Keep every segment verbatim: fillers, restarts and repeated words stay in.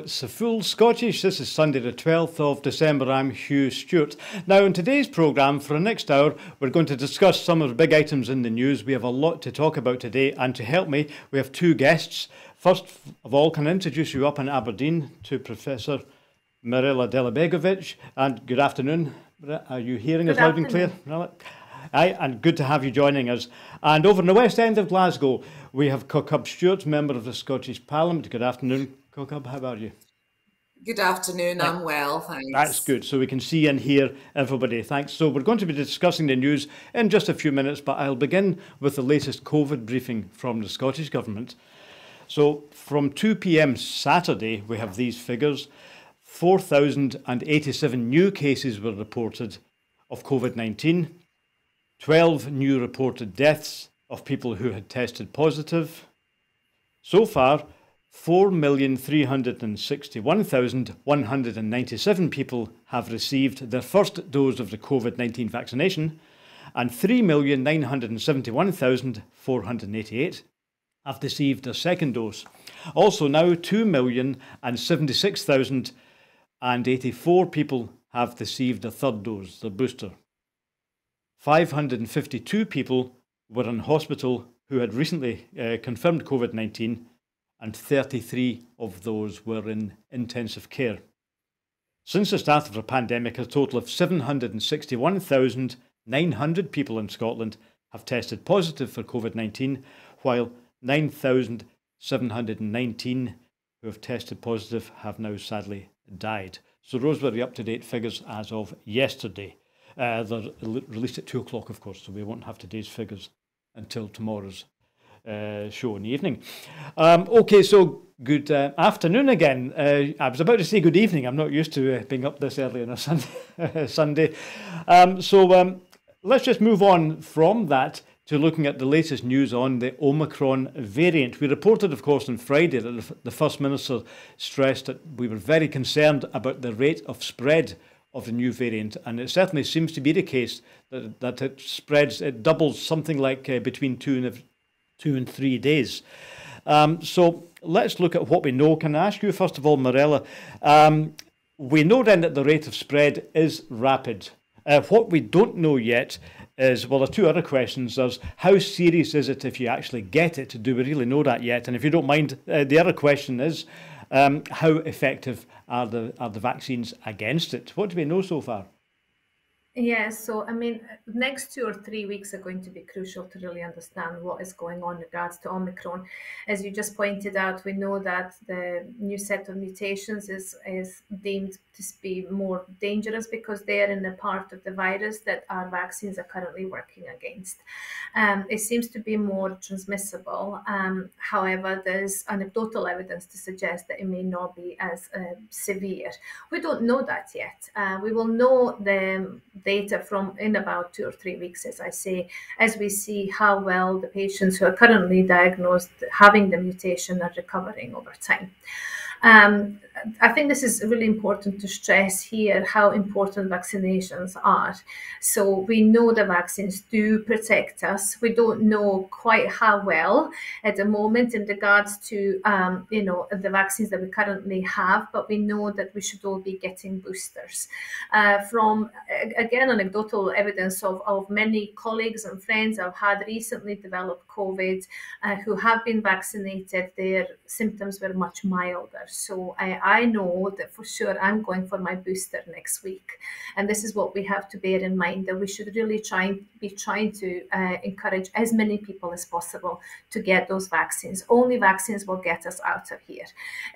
it's a Full Scottish. This is Sunday the twelfth of December. I'm Hugh Stewart. Now, in today's programme, for the next hour, we're going to discuss some of the big items in the news. We have a lot to talk about today, and to help me, we have two guests. First of all, can I introduce you up in Aberdeen to Professor Mirela Delibegović. And good afternoon. Are you hearing us loud and clear? Aye, and good to have you joining us. And over in the west end of Glasgow, we have Kaukab Stewart, member of the Scottish Parliament. Good afternoon, Kaukab. How are you? Good afternoon. I'm well, thanks. That's good. So we can see and hear everybody. Thanks. So we're going to be discussing the news in just a few minutes, but I'll begin with the latest COVID briefing from the Scottish Government. So from two p m Saturday, we have these figures. four thousand eighty-seven new cases were reported of COVID nineteen. twelve new reported deaths of people who had tested positive. So far, four million three hundred sixty-one thousand one hundred ninety-seven people have received their first dose of the COVID nineteen vaccination, and three million nine hundred seventy-one thousand four hundred eighty-eight have received their second dose. Also now, two million seventy-six thousand eighty-four people have received the third dose, the booster. five hundred fifty-two people were in hospital who had recently uh, confirmed COVID nineteen, and thirty-three of those were in intensive care. Since the start of the pandemic, a total of seven hundred sixty-one thousand nine hundred people in Scotland have tested positive for COVID nineteen, while nine thousand seven hundred nineteen who have tested positive have now sadly died. So those were the up-to-date figures as of yesterday. Uh, they're released at two o'clock, of course, so we won't have today's figures until tomorrow's uh, show in the evening. Um, OK, so good uh, afternoon again. Uh, I was about to say good evening. I'm not used to uh, being up this early on a Sunday. Sunday. Um, so um, let's just move on from that to looking at the latest news on the Omicron variant. We reported, of course, on Friday that the First Minister stressed that we were very concerned about the rate of spread of the new variant, and it certainly seems to be the case that, that it spreads, it doubles something like uh, between two and two and three days. Um, so let's look at what we know. Can I ask you, first of all, Mirela, um, we know then that the rate of spread is rapid. Uh, what we don't know yet is, well, there are two other questions. There's how serious is it if you actually get it? Do we really know that yet? And if you don't mind, uh, the other question is, Um, how effective are the are the vaccines against it? What do we know so far? Yeah, so I mean, next two or three weeks are going to be crucial to really understand what is going on in regards to Omicron. As you just pointed out, we know that the new set of mutations is, is deemed to be more dangerous because they are in a part of the virus that our vaccines are currently working against. Um, it seems to be more transmissible. Um, however, there's anecdotal evidence to suggest that it may not be as uh, severe. We don't know that yet. Uh, we will know the data from in about two or three weeks, as I say, as we see how well the patients who are currently diagnosed having the mutation are recovering over time. Um, I think this is really important to stress here how important vaccinations are. So we know the vaccines do protect us. We don't know quite how well at the moment in regards to, um, you know, the vaccines that we currently have, but we know that we should all be getting boosters. Uh, from, again, anecdotal evidence of, of many colleagues and friends I've had recently developed COVID uh, who have been vaccinated, their symptoms were much milder. So I, I know that for sure I'm going for my booster next week. And this is what we have to bear in mind, that we should really try and be trying to uh, encourage as many people as possible to get those vaccines. Only vaccines will get us out of here.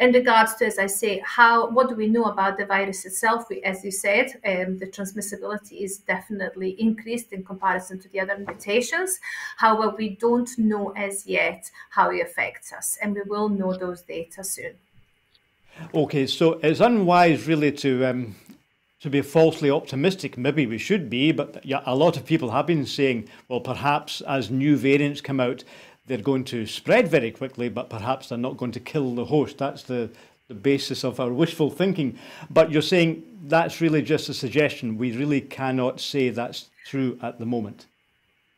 In regards to, as I say, how what do we know about the virus itself? We, as you said, um, the transmissibility is definitely increased in comparison to the other mutations. However, we don't know as yet how it affects us, and we will know those data soon. Okay, so it's unwise really to um, to be falsely optimistic. Maybe we should be, but yeah, a lot of people have been saying, well, perhaps as new variants come out, they're going to spread very quickly, but perhaps they're not going to kill the host. That's the, the basis of our wishful thinking. But you're saying that's really just a suggestion. We really cannot say that's true at the moment.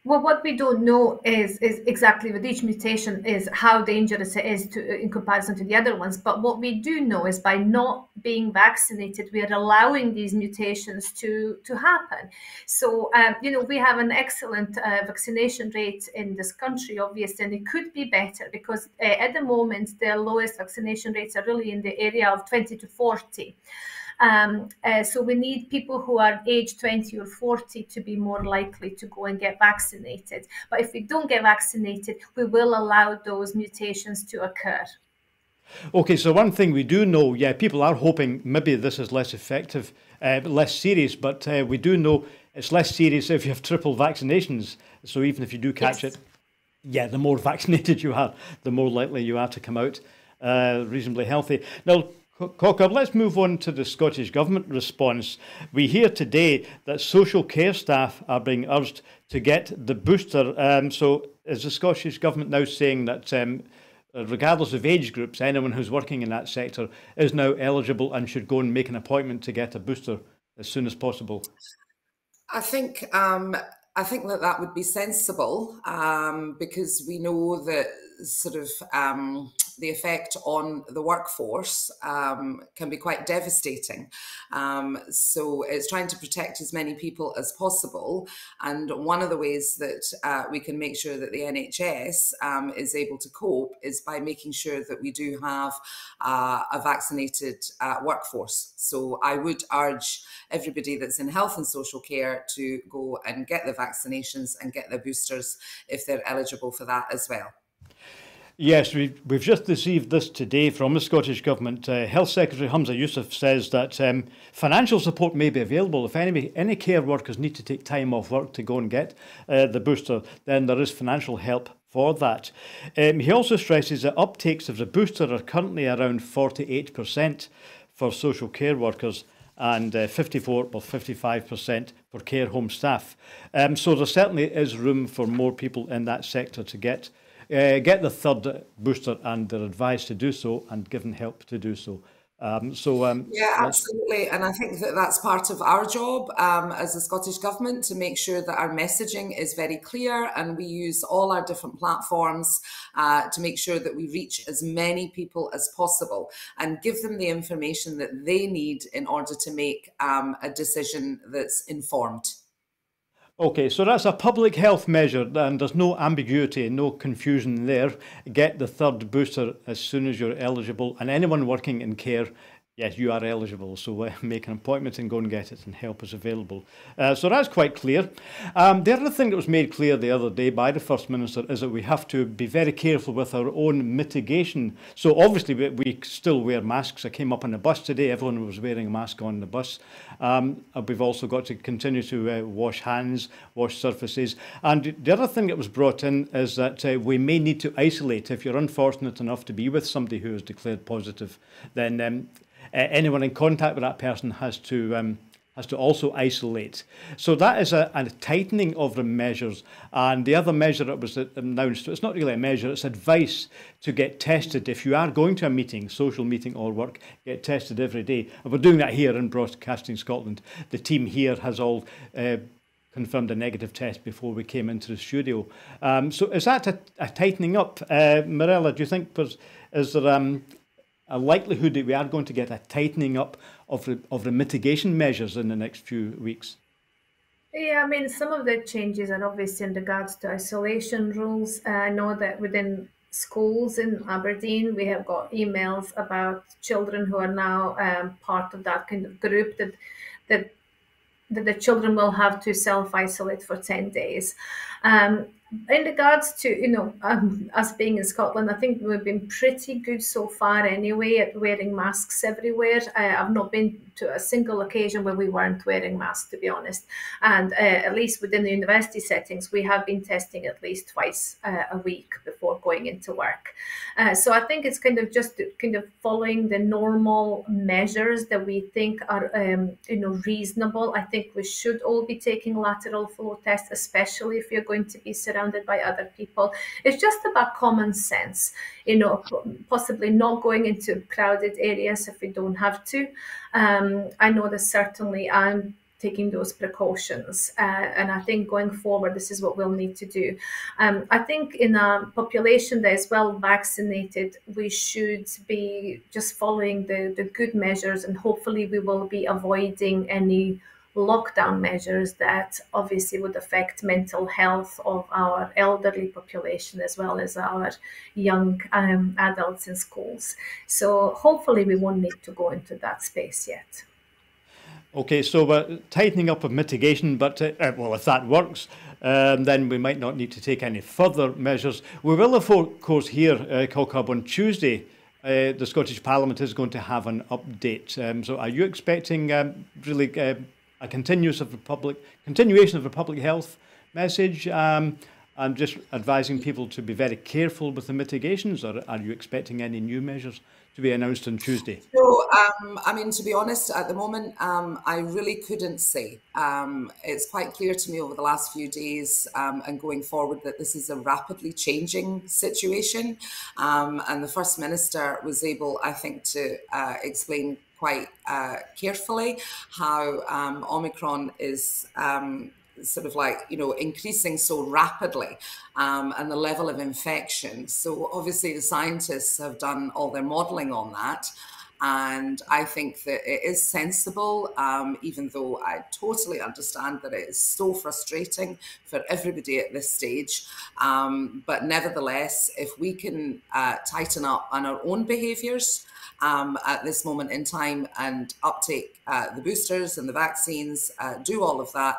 Well, what we don't know is is exactly with each mutation is how dangerous it is to, in comparison to the other ones. But what we do know is by not being vaccinated, we are allowing these mutations to to happen. So, um, you know, we have an excellent uh, vaccination rate in this country, obviously, and it could be better because uh, at the moment, the lowest vaccination rates are really in the area of twenty to forty. Um, uh, so we need people who are age twenty or forty to be more likely to go and get vaccinated. But if we don't get vaccinated, we will allow those mutations to occur. Okay, so one thing we do know, yeah, people are hoping maybe this is less effective, uh, less serious, but uh, we do know it's less serious if you have triple vaccinations. So even if you do catch yes. it, yeah, the more vaccinated you are, the more likely you are to come out uh, reasonably healthy. Now, Kaukab, let's move on to the Scottish Government response. We hear today that social care staff are being urged to get the booster. Um, so is the Scottish Government now saying that um, regardless of age groups, anyone who's working in that sector is now eligible and should go and make an appointment to get a booster as soon as possible? I think, um, I think that that would be sensible um, because we know that sort of... Um, the effect on the workforce um, can be quite devastating. Um, so it's trying to protect as many people as possible. And one of the ways that uh, we can make sure that the N H S um, is able to cope is by making sure that we do have uh, a vaccinated uh, workforce. So I would urge everybody that's in health and social care to go and get the vaccinations and get the boosters if they're eligible for that as well. Yes, we've, we've just received this today from the Scottish Government. Uh, Health Secretary Humza Yousaf says that um, financial support may be available. If any, any care workers need to take time off work to go and get uh, the booster, then there is financial help for that. Um, he also stresses that uptakes of the booster are currently around forty-eight percent for social care workers and uh, fifty-four or fifty-five percent for care home staff. Um, so there certainly is room for more people in that sector to get Uh, get the third booster, and they're advised to do so and given help to do so. Um, so um, yeah, absolutely. And I think that that's part of our job um, as the Scottish Government to make sure that our messaging is very clear and we use all our different platforms uh, to make sure that we reach as many people as possible and give them the information that they need in order to make um, a decision that's informed. Okay, so that's a public health measure and there's no ambiguity, no confusion there. Get the third booster as soon as you're eligible, and anyone working in care, yes, you are eligible. So uh, make an appointment and go and get it, and help is available. Uh, so that's quite clear. Um, the other thing that was made clear the other day by the First Minister is that we have to be very careful with our own mitigation. So obviously we, we still wear masks. I came up on the bus today, everyone was wearing a mask on the bus. Um, we've also got to continue to uh, wash hands, wash surfaces. And the other thing that was brought in is that uh, we may need to isolate. If you're unfortunate enough to be with somebody who is declared positive, then um, uh, anyone in contact with that person has to um, has to also isolate. So that is a, a tightening of the measures. And the other measure that was announced, it's not really a measure, it's advice to get tested. If you are going to a meeting, social meeting or work, get tested every day. And we're doing that here in Broadcasting Scotland. The team here has all uh, confirmed a negative test before we came into the studio. Um, so is that a, a tightening up? Uh, Mirela, do you think there's, is there um, a likelihood that we are going to get a tightening up of the, of the mitigation measures in the next few weeks? Yeah, I mean, some of the changes are obviously in regards to isolation rules. Uh, I know that within schools in Aberdeen, we have got emails about children who are now um, part of that kind of group that that, that the children will have to self-isolate for ten days. Um, In regards to, you know, um, us being in Scotland, I think we've been pretty good so far anyway at wearing masks everywhere. Uh, I've not been to a single occasion where we weren't wearing masks, to be honest. And uh, at least within the university settings, we have been testing at least twice uh, a week before going into work. Uh, so I think it's kind of just kind of following the normal measures that we think are, um, you know, reasonable. I think we should all be taking lateral flow tests, especially if you're going to be surrounded by other people. It's just about common sense, you know, possibly not going into crowded areas if we don't have to. Um, I know that certainly I'm taking those precautions. Uh, and I think going forward, this is what we'll need to do. Um, I think in a population that is well vaccinated, we should be just following the, the good measures, and hopefully we will be avoiding any lockdown measures that obviously would affect mental health of our elderly population as well as our young um, adults in schools. So hopefully we won't need to go into that space yet. Okay, so we're tightening up of mitigation, but uh, well, if that works, um, then we might not need to take any further measures. We will, of course, hear, uh, Kaukab, on Tuesday, uh, the Scottish Parliament is going to have an update. Um, so are you expecting um, really uh, a continuous of the public, continuation of the public health message? Um, I'm just advising people to be very careful with the mitigations, or are you expecting any new measures to be announced on Tuesday? So, um, I mean, to be honest, at the moment, um, I really couldn't say. Um, it's quite clear to me over the last few days um, and going forward that this is a rapidly changing situation. Um, and the First Minister was able, I think, to uh, explain quite uh, carefully how um, Omicron is um, sort of like, you know, increasing so rapidly, um, and the level of infection. So obviously the scientists have done all their modelling on that. And I think that it is sensible, um, even though I totally understand that it is so frustrating for everybody at this stage. Um, but nevertheless, if we can uh, tighten up on our own behaviours, Um, at this moment in time, and uptake uh, the boosters and the vaccines, uh, do all of that,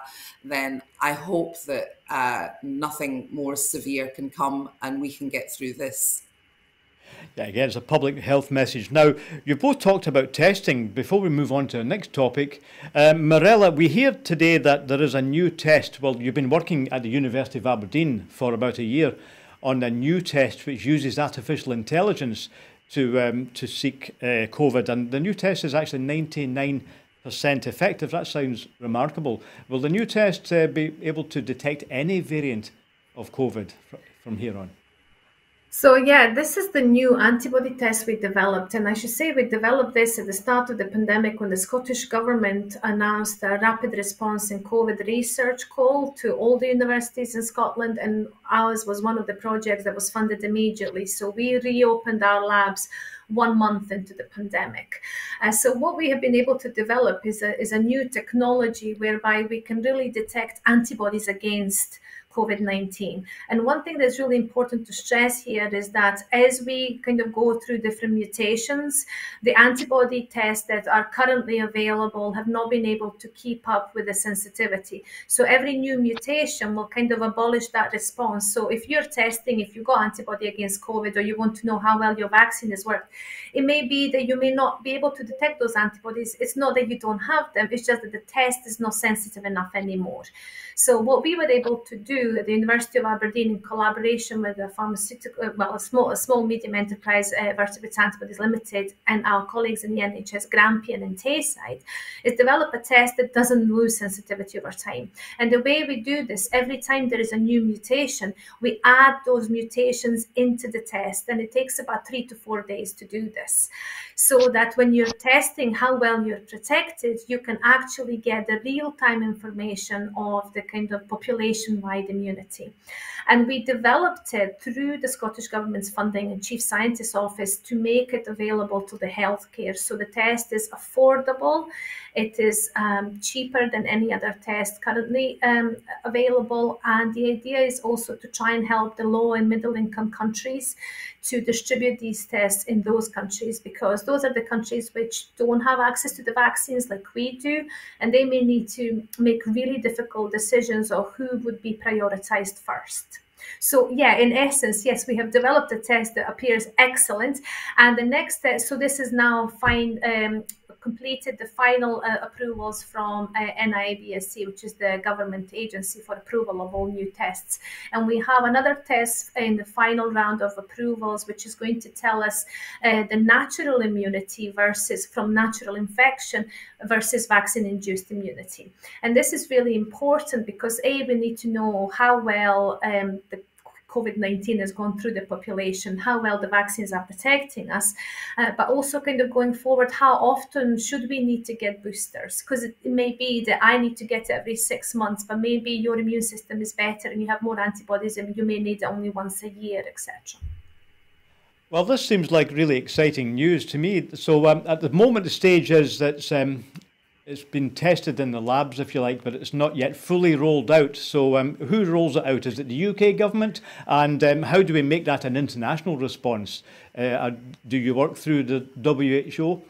then I hope that uh, nothing more severe can come and we can get through this. Yeah, again, it's a public health message. Now, you've both talked about testing. Before we move on to our next topic, um, Mirela, we hear today that there is a new test. Well, you've been working at the University of Aberdeen for about a year on a new test which uses artificial intelligence to um, to seek uh, COVID, and the new test is actually ninety-nine percent effective. That sounds remarkable. Will the new test uh, be able to detect any variant of COVID fr from here on? So, yeah, this is the new antibody test we developed. And I should say we developed this at the start of the pandemic when the Scottish Government announced a rapid response in COVID research call to all the universities in Scotland. And ours was one of the projects that was funded immediately. So we reopened our labs one month into the pandemic. Uh, so what we have been able to develop is a, is a new technology whereby we can really detect antibodies against COVID nineteen. And one thing that's really important to stress here is that as we kind of go through different mutations, the antibody tests that are currently available have not been able to keep up with the sensitivity. So every new mutation will kind of abolish that response. So if you're testing, if you've got antibody against COVID, or you want to know how well your vaccine has worked, it may be that you may not be able to detect those antibodies. It's not that you don't have them, it's just that the test is not sensitive enough anymore. So what we were able to do at the University of Aberdeen, in collaboration with a pharmaceutical, well, a small, a small medium enterprise, uh, Vertebrate Antibodies Limited, and our colleagues in the N H S Grampian and Tayside, is develop a test that doesn't lose sensitivity over time. And the way we do this, every time there is a new mutation, we add those mutations into the test, and it takes about three to four days to do this, so that when you're testing how well you're protected, you can actually get the real-time information of the kind of population-wide immunity. And we developed it through the Scottish Government's funding and Chief Scientist's Office to make it available to the healthcare. So the test is affordable, it is um, cheaper than any other test currently um, available. And the idea is also to try and help the low and middle income countries to distribute these tests in those countries, because those are the countries which don't have access to the vaccines like we do, and they may need to make really difficult decisions of who would be prioritized first. So yeah, in essence, yes, we have developed a test that appears excellent. And the next test, so this is now fine, um, completed the final uh, approvals from uh, N I B S C, which is the government agency for approval of all new tests. And we have another test in the final round of approvals, which is going to tell us uh, the natural immunity versus from natural infection versus vaccine-induced immunity. And this is really important because, A, we need to know how well um, the COVID nineteen has gone through the population, how well the vaccines are protecting us, uh, but also kind of going forward, how often should we need to get boosters? Because it, it may be that I need to get it every six months, but maybe your immune system is better and you have more antibodies and you may need it only once a year, et cetera. Well, this seems like really exciting news to me. So um, at the moment, the stage is that um, it's been tested in the labs, if you like, but it's not yet fully rolled out. So um, who rolls it out? Is it the U K government? And um, how do we make that an international response? Uh, do you work through the W H O,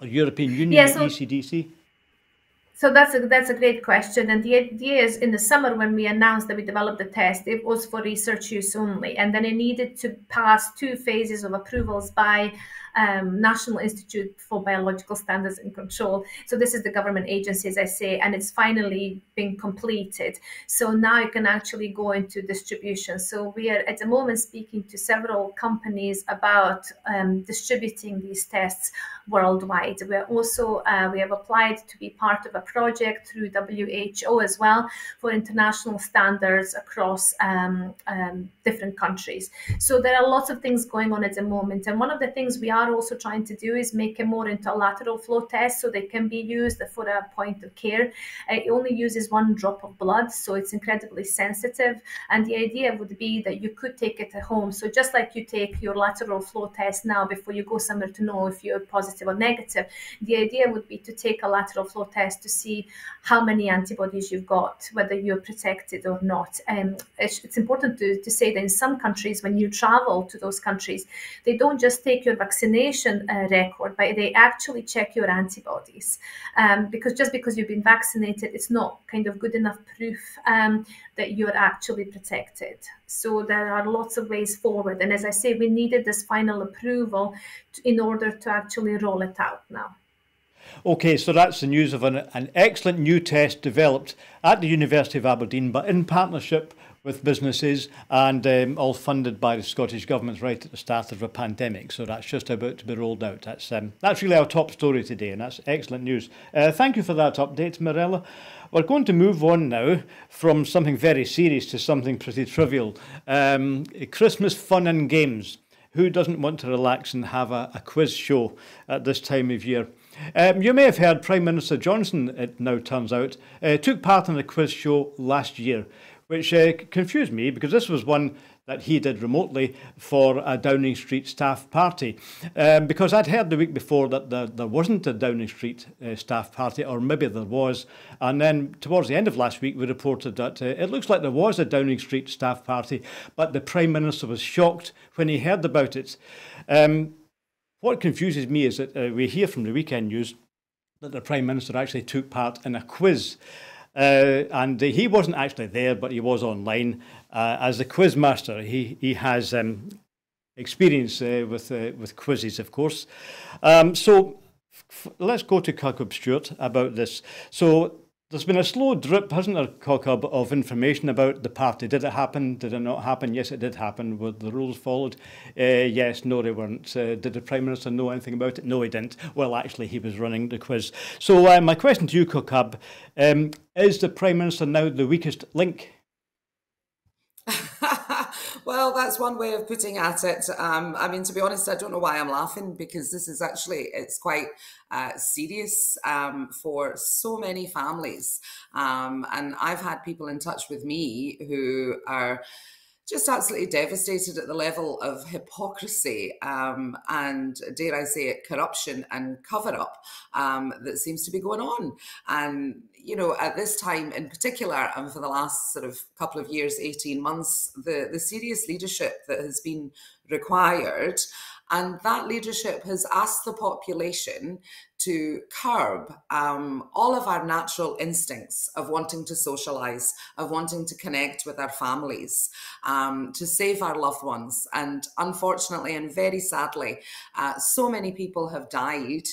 or European Union, yeah, so E C D C? So that's a, that's a great question. And the idea is, in the summer when we announced that we developed the test, it was for research use only. And then it needed to pass two phases of approvals by um, National Institute for Biological Standards and Control. So this is the government agency, as I say, and it's finally been completed. So now it can actually go into distribution. So we are at the moment speaking to several companies about um, distributing these tests worldwide. We are also, uh, we have applied to be part of a project through W H O as well for international standards across um, um, different countries. So there are lots of things going on at the moment. And one of the things we are also trying to do is make it more into a lateral flow test so they can be used for a point of care. It only uses one drop of blood, so it's incredibly sensitive. And the idea would be that you could take it at home. So just like you take your lateral flow test now before you go somewhere to know if you're positive or negative, the idea would be to take a lateral flow test to see how many antibodies you've got, whether you're protected or not. And it's, it's important to, to say that in some countries, when you travel to those countries, they don't just take your vaccination uh, record, but they actually check your antibodies. Um, because just because you've been vaccinated, it's not kind of good enough proof um, that you're actually protected. So there are lots of ways forward. And as I say, we needed this final approval to, in order to actually roll it out now. Okay, so that's the news of an, an excellent new test developed at the University of Aberdeen, but in partnership with businesses and um, all funded by the Scottish Government right at the start of a pandemic. So that's just about to be rolled out. That's, um, that's really our top story today, and that's excellent news. Uh, thank you for that update, Mirela. We're going to move on now from something very serious to something pretty trivial. Um, Christmas fun and games. Who doesn't want to relax and have a, a quiz show at this time of year? Um, you may have heard Prime Minister Johnson, it now turns out, uh, took part in a quiz show last year, which uh, confused me because this was one that he did remotely for a Downing Street staff party. Um, because I'd heard the week before that there, there wasn't a Downing Street uh, staff party, or maybe there was. And then towards the end of last week, we reported that uh, it looks like there was a Downing Street staff party, but the Prime Minister was shocked when he heard about it. Um, What confuses me is that uh, we hear from the weekend news that the Prime Minister actually took part in a quiz. Uh, and uh, he wasn't actually there, but he was online uh, as the quiz master. He, he has um, experience uh, with, uh, with quizzes, of course. Um, so f let's go to Kaukab Stewart about this. So there's been a slow drip, hasn't there, Kaukab, of information about the party. Did it happen? Did it not happen? Yes, it did happen. Were the rules followed? Uh, yes, no, they weren't. Uh, did the Prime Minister know anything about it? No, he didn't. Well, actually, he was running the quiz. So uh, my question to you, Kaukab, um, is the Prime Minister now the weakest link? Well, that's one way of putting at it. Um, I mean, to be honest, I don't know why I'm laughing, because this is actually, it's quite uh, serious um, for so many families. Um, and I've had people in touch with me who are just absolutely devastated at the level of hypocrisy um, and, dare I say it, corruption and cover-up um, that seems to be going on. And, you know, at this time in particular, and for the last sort of couple of years, eighteen months, the, the serious leadership that has been required, and that leadership has asked the population to curb um, all of our natural instincts of wanting to socialise, of wanting to connect with our families, um, to save our loved ones. And unfortunately and very sadly, uh, so many people have died,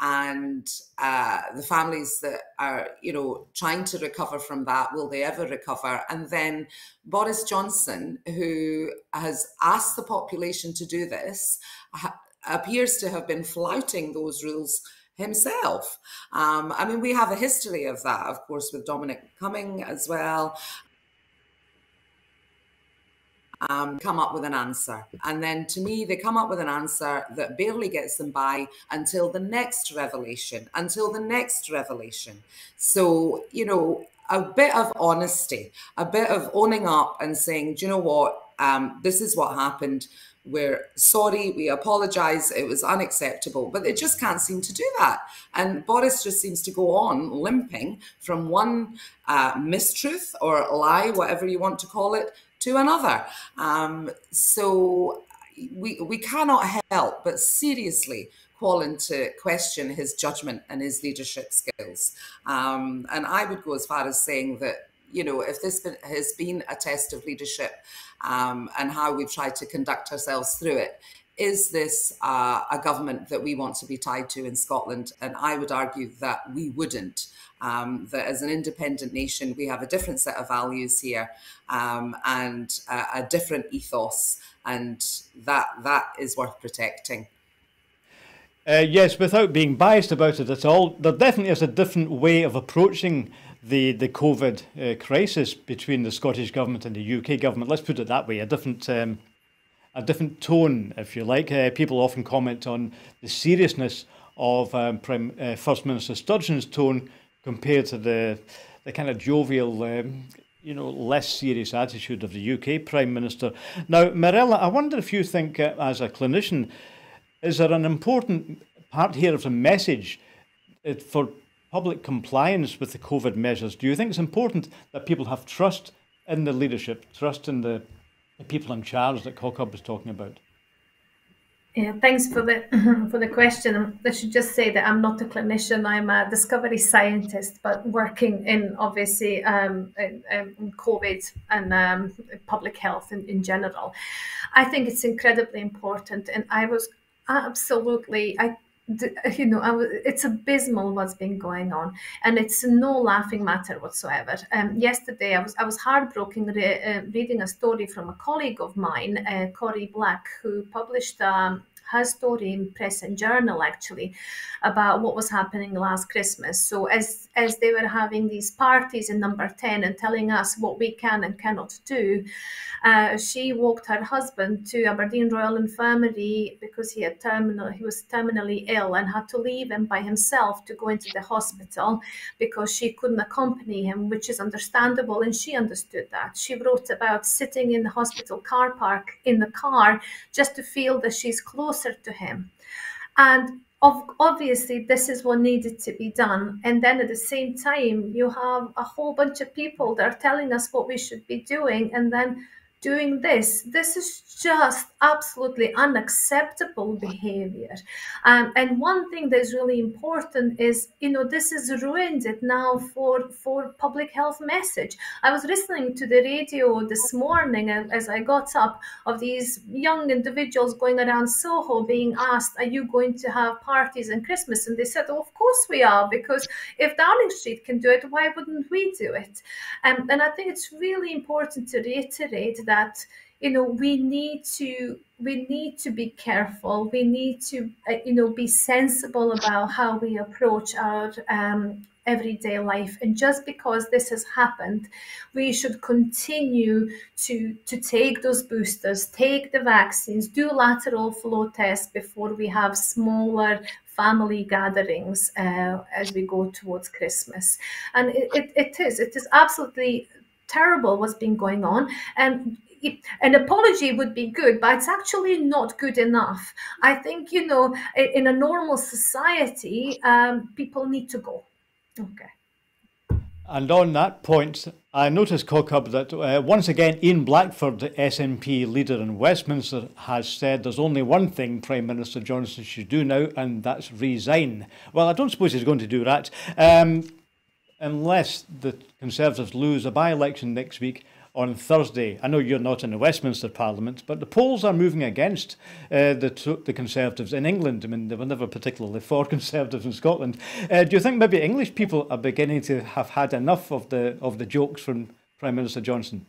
and uh, the families that are, you know, trying to recover from that, will they ever recover? And then Boris Johnson, who has asked the population to do this, appears to have been flouting those rules himself. Um, I mean, we have a history of that, of course, with Dominic Cummings as well. um, come up with an answer. And then to me, they come up with an answer that barely gets them by until the next revelation, until the next revelation. So, you know, a bit of honesty, a bit of owning up and saying, do you know what, um, this is what happened. We're sorry, we apologise, it was unacceptable. But they just can't seem to do that. And Boris just seems to go on limping from one uh, mistruth or lie, whatever you want to call it, to another. Um, so we, we cannot help but seriously call into question his judgment and his leadership skills. Um, and I would go as far as saying that, you know, if this been, has been a test of leadership um, and how we've tried to conduct ourselves through it, is this uh, a government that we want to be tied to in Scotland? And I would argue that we wouldn't, um, that as an independent nation, we have a different set of values here um, and a, a different ethos, and that that is worth protecting. Uh, yes, without being biased about it at all, there definitely is a different way of approaching the, the COVID uh, crisis between the Scottish Government and the U K Government. Let's put it that way, a different, um, a different tone, if you like. Uh, people often comment on the seriousness of um, Prime, uh, First Minister Sturgeon's tone compared to the, the kind of jovial, um, you know, less serious attitude of the U K Prime Minister. Now, Mirela, I wonder if you think, uh, as a clinician, is there an important part here of the message for public compliance with the COVID measures? Do you think it's important that people have trust in the leadership, trust in the, the people in charge that Kaukab was talking about? Yeah, thanks for the for the question. I should just say that I'm not a clinician. I'm a discovery scientist, but working in obviously um, in, in COVID and um, public health in, in general. I think it's incredibly important, and I was. Absolutely. I, you know, I, it's abysmal what's been going on, and it's no laughing matter whatsoever. Um, yesterday, I was I was heartbroken re uh, reading a story from a colleague of mine, uh, Cory Black, who published um, her story in Press and Journal, actually, about what was happening last Christmas. So as, as they were having these parties in number ten and telling us what we can and cannot do, uh, she walked her husband to Aberdeen Royal Infirmary because he had terminal, he was terminally ill and had to leave him by himself to go into the hospital because she couldn't accompany him, which is understandable, and she understood that. She wrote about sitting in the hospital car park in the car just to feel that she's close to him, and of, obviously this is what needed to be done. And then at the same time, you have a whole bunch of people that are telling us what we should be doing and then doing this. This is just absolutely unacceptable behavior. Um, and one thing that is really important is, you know, this has ruined it now for, for public health message. I was listening to the radio this morning as I got up of these young individuals going around Soho being asked, are you going to have parties in Christmas? And they said, oh, of course we are, because if Downing Street can do it, why wouldn't we do it? Um, and I think it's really important to reiterate that, you know, we need to we need to be careful. We need to, uh, you know, be sensible about how we approach our um, everyday life. And just because this has happened, we should continue to to take those boosters, take the vaccines, do lateral flow tests before we have smaller family gatherings uh, as we go towards Christmas. And it, it, it is it is absolutely terrible what's been going on. And an apology would be good, but it's actually not good enough. I think, you know, in a normal society, um, people need to go. Okay. And on that point, I noticed, Kaukab, that uh, once again, Ian Blackford, the S N P leader in Westminster, has said there's only one thing Prime Minister Johnson should do now, and that's resign. Well, I don't suppose he's going to do that, um, unless the Conservatives lose a by-election next week, on Thursday. I know you're not in the Westminster Parliament, but the polls are moving against uh, the, the Conservatives in England. I mean, they were never particularly for Conservatives in Scotland. Uh, do you think maybe English people are beginning to have had enough of the, of the jokes from Prime Minister Johnson?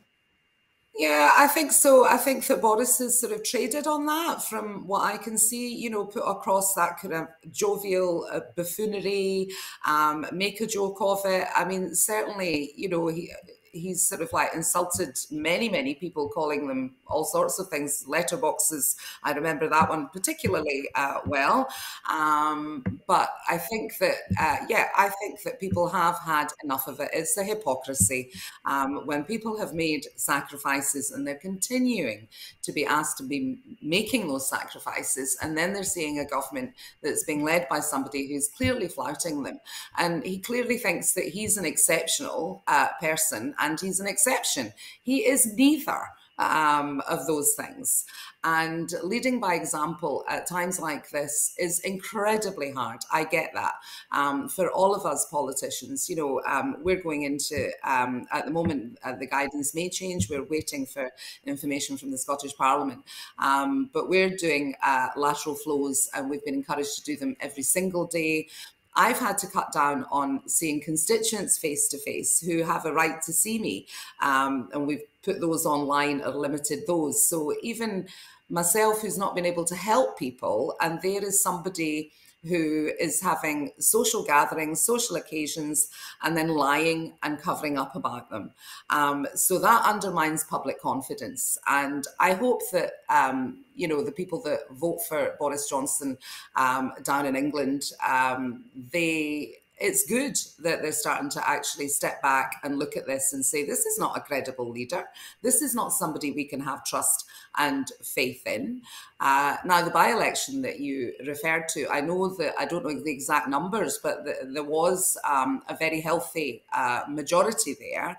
Yeah, I think so. I think that Boris has sort of traded on that, from what I can see, you know, put across that kind of jovial uh, buffoonery, um, make a joke of it. I mean, certainly, you know, he, he's sort of like insulted many, many people, calling them all sorts of things, letterboxes. I remember that one particularly uh, well. Um, but I think that, uh, yeah, I think that people have had enough of it. It's the hypocrisy. Um, when people have made sacrifices and they're continuing to be asked to be making those sacrifices, and then they're seeing a government that's being led by somebody who's clearly flouting them. And he clearly thinks that he's an exceptional uh, person, and he's an exception. He is neither um, of those things. And leading by example at times like this is incredibly hard. I get that. Um, for all of us politicians, you know, um, we're going into, um, at the moment, uh, the guidance may change. We're waiting for information from the Scottish Parliament. Um, but we're doing uh, lateral flows, and we've been encouraged to do them every single day. I've had to cut down on seeing constituents face-to-face who have a right to see me, um, and we've put those online or limited those. So even myself, who's not been able to help people, and there is somebody who is having social gatherings, social occasions, and then lying and covering up about them. Um, so that undermines public confidence. And I hope that, um, you know, the people that vote for Boris Johnson um, down in England, um, they... it's good that they're starting to actually step back and look at this and say, this is not a credible leader. This is not somebody we can have trust and faith in. Uh, now, the by-election that you referred to, I know that, I don't know the exact numbers, but the, there was um, a very healthy uh, majority there.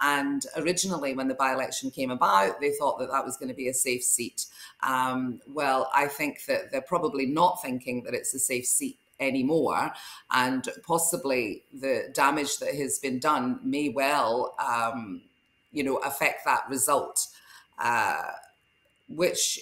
And originally, when the by-election came about, they thought that that was going to be a safe seat. Um, well, I think that they're probably not thinking that it's a safe seat anymore, and possibly the damage that has been done may well, um, you know, affect that result, uh, which,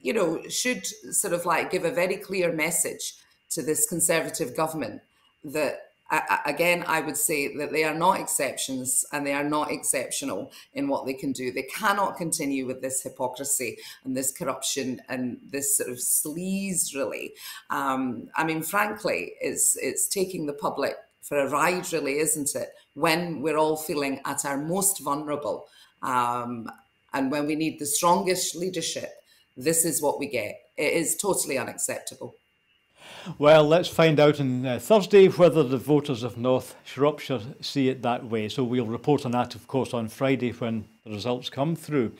you know, should sort of like give a very clear message to this Conservative government that, uh, again, I would say that they are not exceptions and they are not exceptional in what they can do. They cannot continue with this hypocrisy and this corruption and this sort of sleaze, really. Um, I mean, frankly, it's, it's taking the public for a ride, really, isn't it? When we're all feeling at our most vulnerable, um, and when we need the strongest leadership, this is what we get. It is totally unacceptable. Well, let's find out on uh, Thursday whether the voters of North Shropshire see it that way. So we'll report on that, of course, on Friday when the results come through.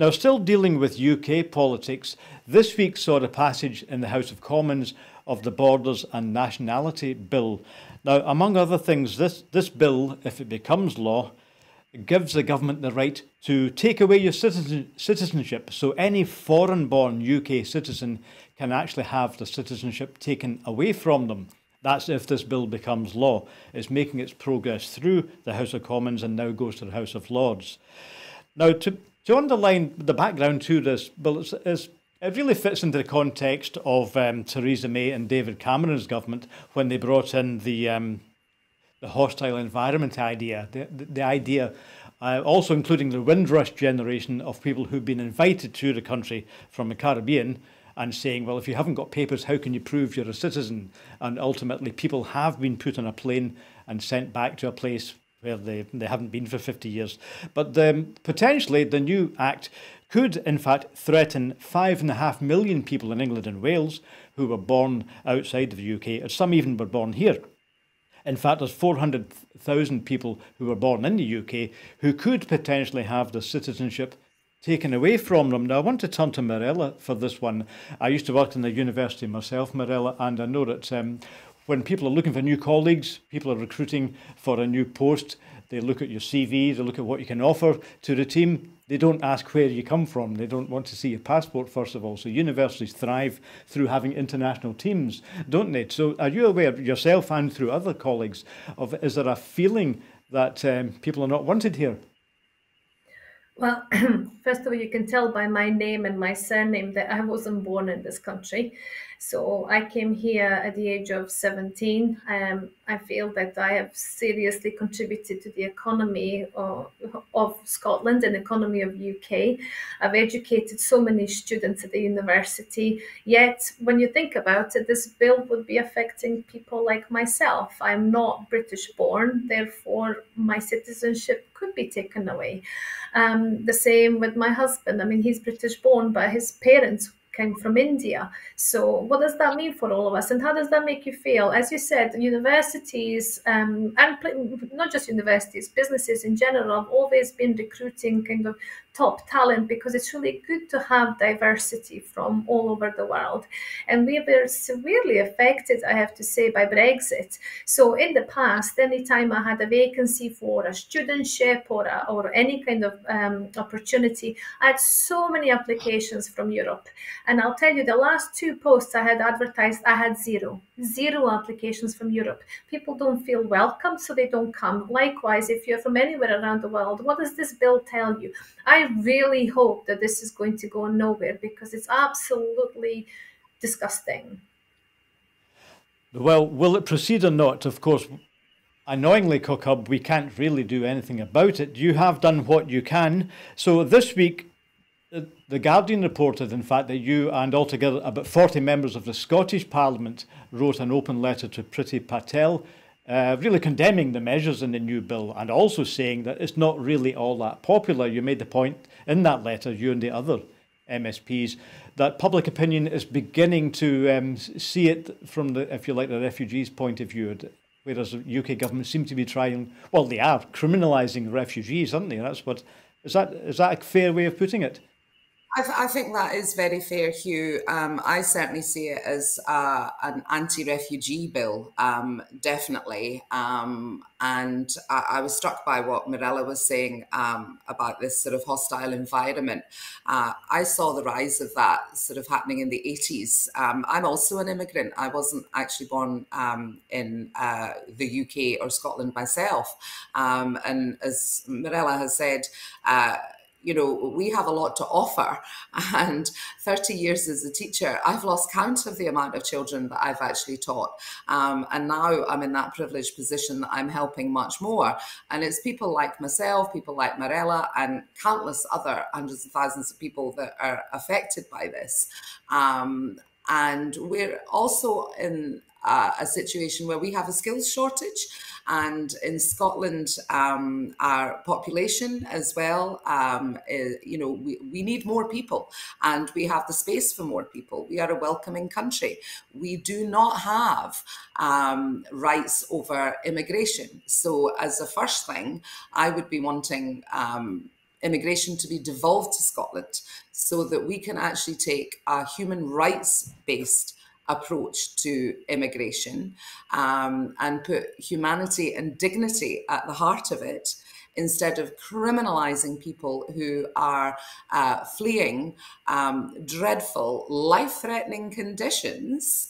Now, still dealing with U K politics, this week saw the passage in the House of Commons of the Borders and Nationality Bill. Now, among other things, this, this bill, if it becomes law, gives the government the right to take away your citizen citizenship. So any foreign-born U K citizen can actually have the citizenship taken away from them. That's if this bill becomes law. It's making its progress through the House of Commons and now goes to the House of Lords. Now, to, to underline the background to this bill, it's, it's, it really fits into the context of um, Theresa May and David Cameron's government when they brought in the... Um, the hostile environment idea, the, the, the idea uh, also including the Windrush generation of people who've been invited to the country from the Caribbean and saying, well, if you haven't got papers, how can you prove you're a citizen? And ultimately, people have been put on a plane and sent back to a place where they, they haven't been for fifty years. But the, potentially, the new act could, in fact, threaten five and a half million people in England and Wales who were born outside of the U K, or some even were born here. In fact, there's four hundred thousand people who were born in the U K who could potentially have the citizenship taken away from them. Now, I want to turn to Mirela for this one. I used to work in the university myself, Mirela, and I know that um, when people are looking for new colleagues, people are recruiting for a new post, they look at your C V, they look at what you can offer to the team. They don't ask where you come from. They don't want to see your passport, first of all. So universities thrive through having international teams, don't they? So are you aware, yourself and through other colleagues, of is there a feeling that um, people are not wanted here? Well, first of all, you can tell by my name and my surname that I wasn't born in this country. So I came here at the age of seventeen. Um, I feel that I have seriously contributed to the economy of, of Scotland and economy of U K. I've educated so many students at the university. Yet, when you think about it, this bill would be affecting people like myself. I'm not British born, therefore my citizenship could be taken away. Um, the same with my husband. I mean, he's British born, but his parents came from India. So what does that mean for all of us, and how does that make you feel? As you said, universities, um, and not just universities, businesses in general, have always been recruiting kind of top talent because it's really good to have diversity from all over the world. And we were severely affected, I have to say, by Brexit. So in the past, any time I had a vacancy for a studentship or, a, or any kind of um, opportunity, I had so many applications from Europe. And I'll tell you, the last two posts I had advertised, I had zero, zero applications from Europe. People don't feel welcome, so they don't come. Likewise, if you're from anywhere around the world, what does this bill tell you? I really hope that this is going to go nowhere because it's absolutely disgusting. Well, will it proceed or not? Of course, annoyingly, Kaukab, we can't really do anything about it. You have done what you can. So this week, The Guardian reported, in fact, that you and altogether about forty members of the Scottish Parliament wrote an open letter to Priti Patel, uh, really condemning the measures in the new bill and also saying that it's not really all that popular. You made the point in that letter, you and the other M S Ps, that public opinion is beginning to um, see it from, the, if you like, the refugees' point of view, whereas the U K government seem to be trying, well, they are criminalising refugees, aren't they? That's what, is that, is that a fair way of putting it? I, th I think that is very fair, Hugh. Um, I certainly see it as uh, an anti-refugee bill, um, definitely. Um, and I, I was struck by what Mirela was saying um, about this sort of hostile environment. Uh, I saw the rise of that sort of happening in the eighties. Um, I'm also an immigrant. I wasn't actually born um, in uh, the U K or Scotland myself. Um, and as Mirela has said, uh, you know, we have a lot to offer, and thirty years as a teacher, I've lost count of the amount of children that I've actually taught. Um, and now I'm in that privileged position that I'm helping much more. And it's people like myself, people like Mirela, and countless other hundreds of thousands of people that are affected by this. Um, and we're also in Uh, a situation where we have a skills shortage, and in Scotland um, our population as well, um, is, you know, we, we need more people, and we have the space for more people. We are a welcoming country. We do not have um, rights over immigration. So as a first thing, I would be wanting um, immigration to be devolved to Scotland so that we can actually take a human rights based approach to immigration um, and put humanity and dignity at the heart of it, instead of criminalizing people who are uh, fleeing um, dreadful, life-threatening conditions,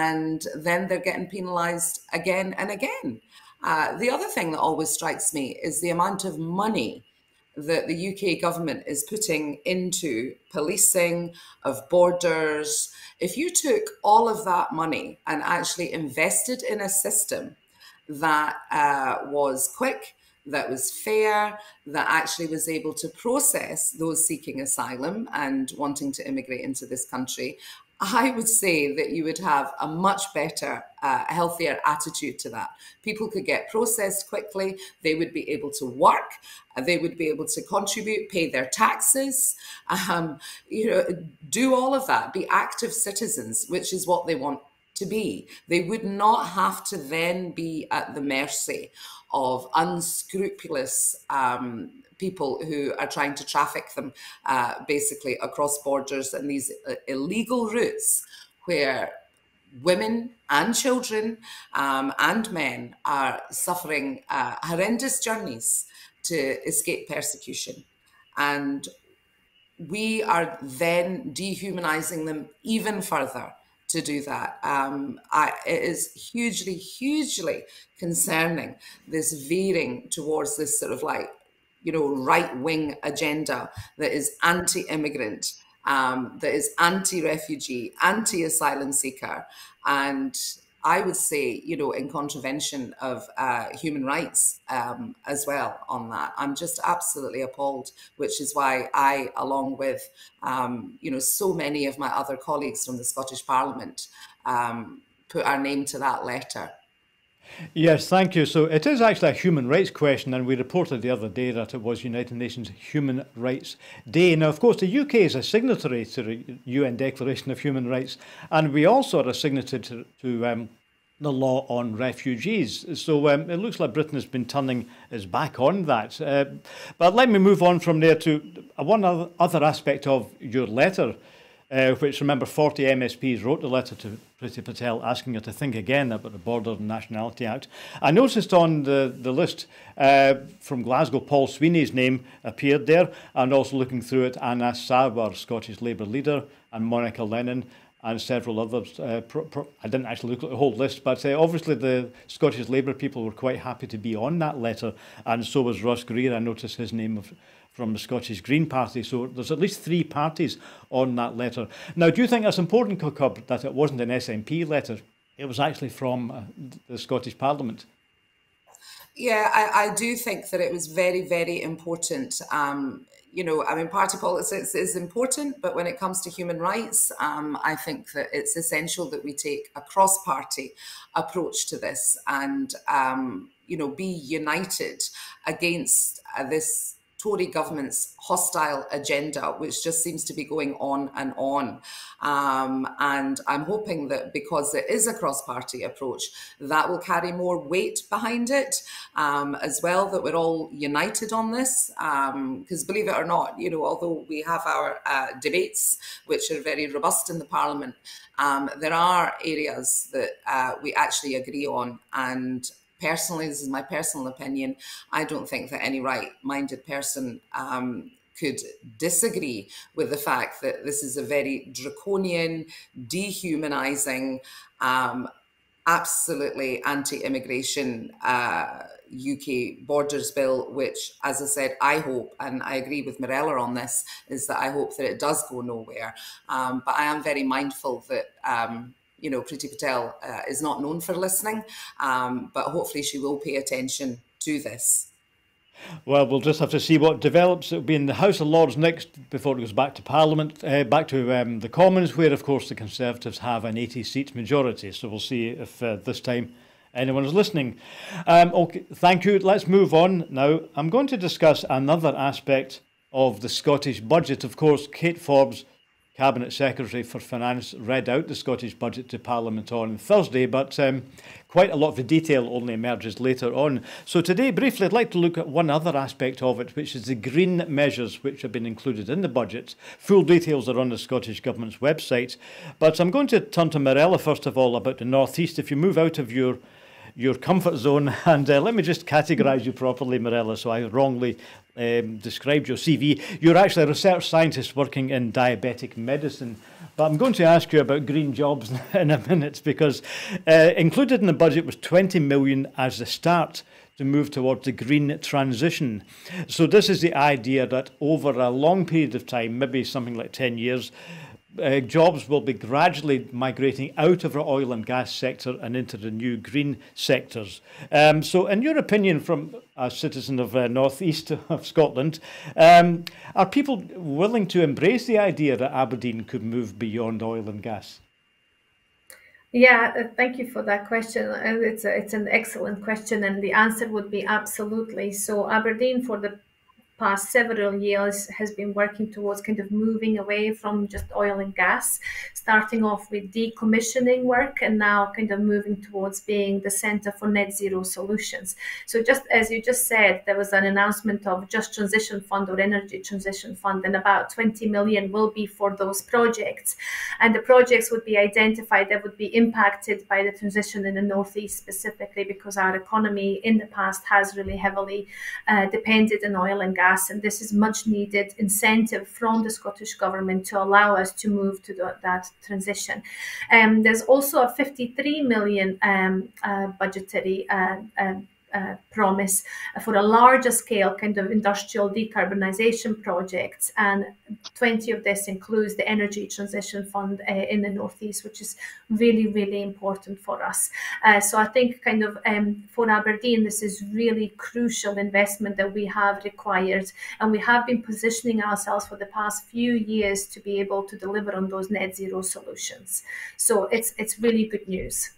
and then they're getting penalized again and again. Uh, the other thing that always strikes me is the amount of money that the U K government is putting into policing of borders. If you took all of that money and actually invested in a system that uh, was quick, that was fair, that actually was able to process those seeking asylum and wanting to immigrate into this country, I would say that you would have a much better, uh, healthier attitude to that. People could get processed quickly. They would be able to work. They would be able to contribute, pay their taxes, um, you know, do all of that, be active citizens, which is what they want to be. They would not have to then be at the mercy of unscrupulous um, people who are trying to traffic them uh, basically across borders and these uh, illegal routes where women and children um, and men are suffering uh, horrendous journeys to escape persecution. And we are then dehumanizing them even further to do that. Um, I, it is hugely, hugely concerning, this veering towards this sort of like, you know, right-wing agenda that is anti-immigrant um, that is anti-refugee, anti-asylum seeker, and I would say, you know, in contravention of uh, human rights um, as well on that. I'm just absolutely appalled, which is why I, along with, um, you know, so many of my other colleagues from the Scottish Parliament, um, put our name to that letter. Yes, thank you. So it is actually a human rights question, and we reported the other day that it was United Nations Human Rights Day. Now, of course, the U K is a signatory to the U N Declaration of Human Rights, and we also are a signatory to, to um, the law on refugees. So um, it looks like Britain has been turning its back on that. Uh, but let me move on from there to one other aspect of your letter, Uh, which, remember, forty M S Ps wrote the letter to Priti Patel asking her to think again about the Border and Nationality Act. I noticed on the, the list uh, from Glasgow, Paul Sweeney's name appeared there, and also looking through it, Anas Sarwar, Scottish Labour leader, and Monica Lennon, and several others. Uh, pro, pro, I didn't actually look at the whole list, but uh, obviously the Scottish Labour people were quite happy to be on that letter, and so was Ross Greer. I noticed his name of... from the Scottish Green Party. So there's at least three parties on that letter. Now, do you think that's important, Kaukab, that it wasn't an S N P letter? It was actually from uh, the Scottish Parliament. Yeah, I, I do think that it was very, very important. Um, you know, I mean, party politics is important, but when it comes to human rights, um, I think that it's essential that we take a cross-party approach to this and, um, you know, be united against uh, this Tory government's hostile agenda, which just seems to be going on and on. Um, and I'm hoping that because it is a cross-party approach, that will carry more weight behind it um, as well, that we're all united on this. Because um, believe it or not, you know, although we have our uh, debates, which are very robust in the Parliament, um, there are areas that uh, we actually agree on. And personally, this is my personal opinion, I don't think that any right-minded person um, could disagree with the fact that this is a very draconian, dehumanising, um, absolutely anti-immigration uh, U K Borders Bill, which, as I said, I hope, and I agree with Mirela on this, is that I hope that it does go nowhere. Um, but I am very mindful that... Um, you know, Priti Patel uh, is not known for listening, um, but hopefully she will pay attention to this. Well, we'll just have to see what develops. It'll be in the House of Lords next before it goes back to Parliament, uh, back to um, the Commons, where, of course, the Conservatives have an eighty seat majority. So we'll see if uh, this time anyone is listening. Um, okay, thank you. Let's move on now. I'm going to discuss another aspect of the Scottish budget. Of course, Kate Forbes, Cabinet Secretary for Finance, read out the Scottish budget to Parliament on Thursday, but um, quite a lot of the detail only emerges later on. So today, briefly, I'd like to look at one other aspect of it, which is the green measures which have been included in the budget. Full details are on the Scottish Government's website. But I'm going to turn to Mirela, first of all, about the North East. If you move out of your your comfort zone, and uh, let me just categorise you properly, Mirela, so I wrongly um, described your C V. You're actually a research scientist working in diabetic medicine, but I'm going to ask you about green jobs in a minute, because uh, included in the budget was twenty million as the start to move towards the green transition. So this is the idea that over a long period of time, maybe something like ten years, Uh, jobs will be gradually migrating out of the oil and gas sector and into the new green sectors. Um, so in your opinion, from a citizen of uh, North East of Scotland, um, are people willing to embrace the idea that Aberdeen could move beyond oil and gas? Yeah, thank you for that question. It's, a, it's an excellent question, and the answer would be absolutely. So Aberdeen, for the past several years, has been working towards kind of moving away from just oil and gas, starting off with decommissioning work and now kind of moving towards being the center for net zero solutions. So just as you just said, there was an announcement of Just Transition Fund or Energy Transition Fund, and about twenty million will be for those projects. And the projects would be identified that would be impacted by the transition in the Northeast specifically, because our economy in the past has really heavily uh, depended on oil and gas. And this is much needed incentive from the Scottish Government to allow us to move to the, that transition. Um, there's also a fifty-three million um, uh, budgetary uh, uh, uh, promise for a larger scale kind of industrial decarbonisation projects, and twenty of this includes the Energy Transition Fund uh, in the Northeast, which is really, really important for us. Uh, so I think kind of um, for Aberdeen, this is really crucial investment that we have required, and we have been positioning ourselves for the past few years to be able to deliver on those net zero solutions. So it's it's really good news.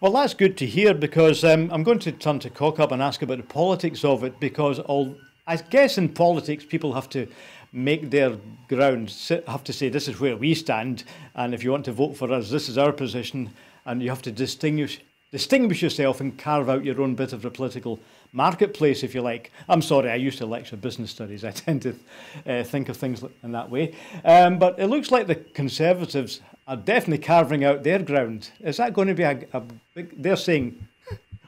Well, that's good to hear, because um, I'm going to turn to Kaukab and ask about the politics of it, because all, I guess in politics people have to make their ground, have to say this is where we stand, and if you want to vote for us, this is our position, and you have to distinguish distinguish yourself and carve out your own bit of the political marketplace, if you like. I'm sorry, I used to lecture business studies. I tend to uh, think of things in that way. Um, but it looks like the Conservatives are definitely carving out their ground. Is that going to be a, a big... They're saying,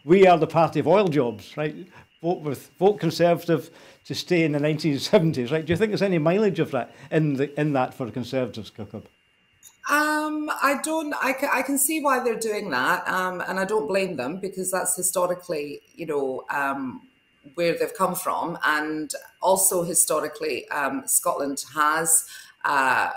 we are the party of oil jobs, right? Vote with vote Conservative to stay in the nineteen seventies, right? Do you think there's any mileage of that in, the, in that for the Conservatives, Kaukab? Um, I don't, I can, I can see why they're doing that. Um, and I don't blame them, because that's historically, you know, um, where they've come from. And also historically, um, Scotland has, uh,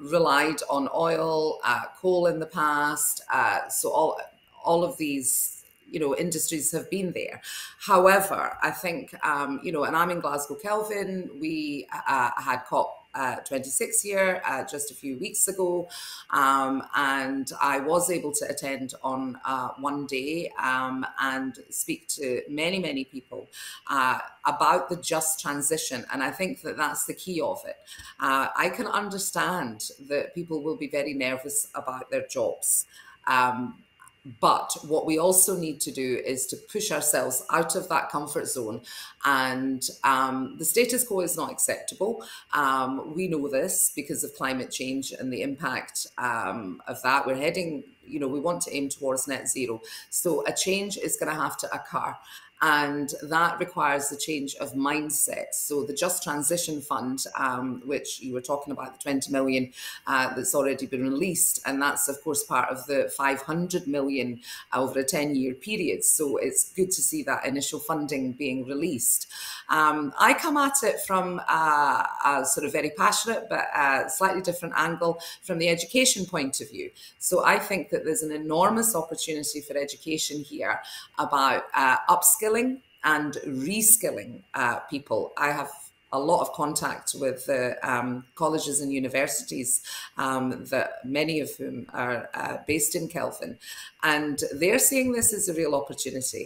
relied on oil, uh, coal in the past. Uh, so all, all of these, you know, industries have been there. However, I think, um, you know, and I'm in Glasgow Kelvin, we, uh, had COP Uh, twenty-six here uh, just a few weeks ago, um, and I was able to attend on uh, one day um, and speak to many many people uh, about the just transition, and I think that that's the key of it. uh, I can understand that people will be very nervous about their jobs, um, but what we also need to do is to push ourselves out of that comfort zone. And um, the status quo is not acceptable. Um, we know this because of climate change and the impact um, of that. We're heading, you know, we want to aim towards net zero. So a change is going to have to occur. And that requires the change of mindset. So the Just Transition Fund, um, which you were talking about, the twenty million uh, that's already been released, and that's of course part of the five hundred million over a ten year period. So it's good to see that initial funding being released. Um, I come at it from uh, a sort of very passionate but uh, slightly different angle, from the education point of view. So I think that there's an enormous opportunity for education here about uh, upskilling and reskilling uh, people. I have a lot of contact with the um, colleges and universities, um, that many of whom are uh, based in Kelvin, and they're seeing this as a real opportunity.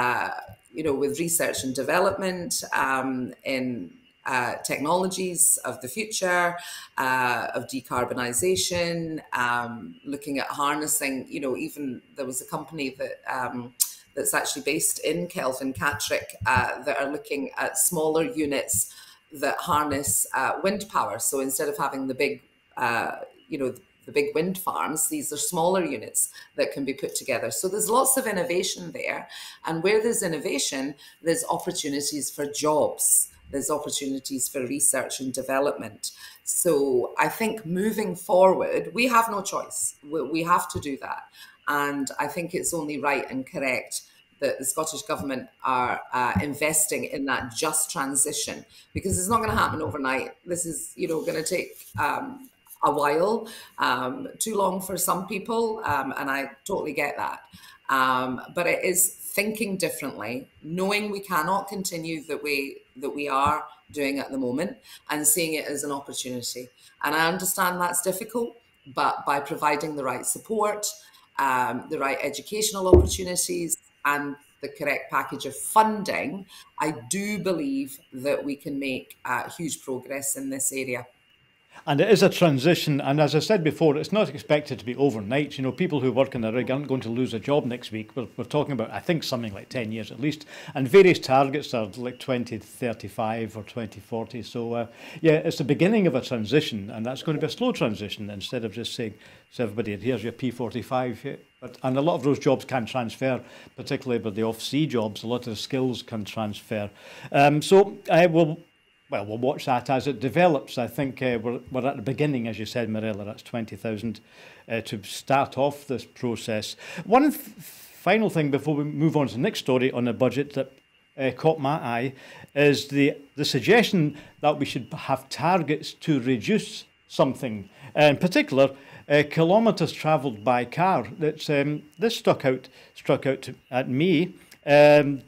Uh, you know, with research and development um, in uh, technologies of the future, uh, of decarbonisation, um, looking at harnessing. You know, even there was a company that. Um, that's actually based in Kelvin, Catrick, uh, that are looking at smaller units that harness uh, wind power. So instead of having the big, uh, you know, the big wind farms, these are smaller units that can be put together. So there's lots of innovation there. And where there's innovation, there's opportunities for jobs. There's opportunities for research and development. So I think moving forward, we have no choice. We, we have to do that. And I think it's only right and correct that the Scottish Government are uh, investing in that just transition, because it's not going to happen overnight. This is, you know, going to take um, a while, um, too long for some people, um, and I totally get that. Um, but it is thinking differently, knowing we cannot continue the way that we are doing at the moment, and seeing it as an opportunity. And I understand that's difficult, but by providing the right support, Um, the right educational opportunities and the correct package of funding, I do believe that we can make uh, huge progress in this area. And it is a transition, and as I said before, it's not expected to be overnight. You know, people who work in the rig aren't going to lose a job next week. We're, we're talking about, I think, something like ten years at least, and various targets are like twenty thirty-five or twenty forty. So, uh, yeah, it's the beginning of a transition, and that's going to be a slow transition instead of just saying to everybody, here's your P forty-five. But, and a lot of those jobs can transfer, particularly with the off-sea jobs. A lot of the skills can transfer. Um, so I will... Well, we'll watch that as it develops. I think uh, we're, we're at the beginning, as you said, Mirela. That's twenty thousand uh, to start off this process. One th final thing before we move on to the next story on the budget that uh, caught my eye is the, the suggestion that we should have targets to reduce something, in particular uh, kilometres travelled by car. That's, um, this stuck out, struck out to, at me. Um,